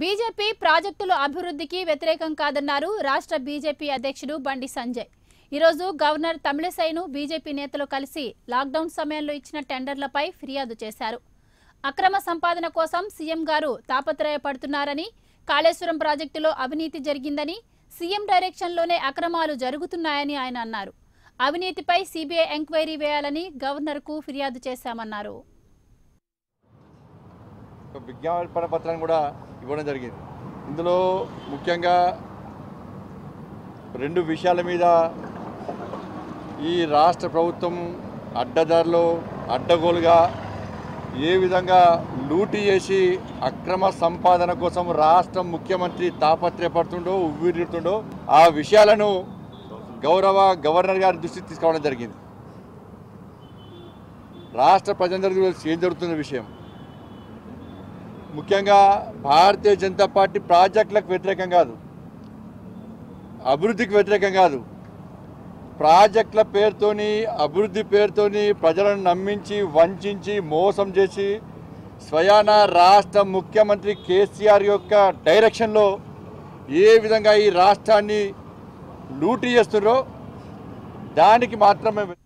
BJP ప్రాజెక్టుల అభివృద్ధికి వ్యతిరేకం కాదన్నారు రాష్ట్ర బీజేపీ అధ్యక్షుడు బండి సంజయ్। ఈ రోజు గవర్నర్ తమిళసైను బీజేపీ నేతలు కలిసి లాక్ డౌన్ సమయంలో ఇచ్చిన టెండర్లపై ఫిర్యాదు చేశారు। అక్రమ సంపాదన కోసం సీఎం గారు తాపత్రయపడుతున్నారని, కాళేశ్వరం ప్రాజెక్టులో అవినీతి జరిగిందని, సీఎం డైరెక్షన్ లోనే అక్రమాలు జరుగుతున్నాయని ఆయన అన్నారు। అవినీతిపై సీబీఐ ఎంక్వైరీ వేయాలని గవర్నర్కు ఫిర్యాదు చేశామన్నారు। విజ్ఞాపన పత్రాన్ని కూడా ఇవ్వడం జరిగింది। ఇందులో ముఖ్యంగా రెండు విషయాల మీద ఈ రాష్ట్ర ప్రభుత్వం అడ్డదారులు అడ్డగోలుగా ఏ విధంగా లూటీ చేసి అక్రమ సంపాదన కోసం రాష్ట్ర ముఖ్యమంత్రి తాపత్రయపడుతుండో ఉవ్విరిడుతుండో ఆ విషయాలను గౌరవ గవర్నర్ గారి దృష్టికి తీసుకురావడం జరిగింది। రాష్ట్ర ప్రజలందరికీ ఏం జరుగుతున్న విషయం ముఖ్యంగా భారతీయ జనతా పార్టీ ప్రాజెక్టులకు వ్యతిరేకం కాదు, అభివృద్ధికి వ్యతిరేకం కాదు, ప్రాజెక్టుల పేరుతోని అభివృద్ధి పేరుతోని ప్రజలను నమ్మించి వంచించి మోసం చేసి స్వయాన రాష్ట్ర ముఖ్యమంత్రి కేసీఆర్ యొక్క డైరెక్షన్లో ఏ విధంగా ఈ రాష్ట్రాన్ని లూటీ చేస్తున్నారో దానికి మాత్రమే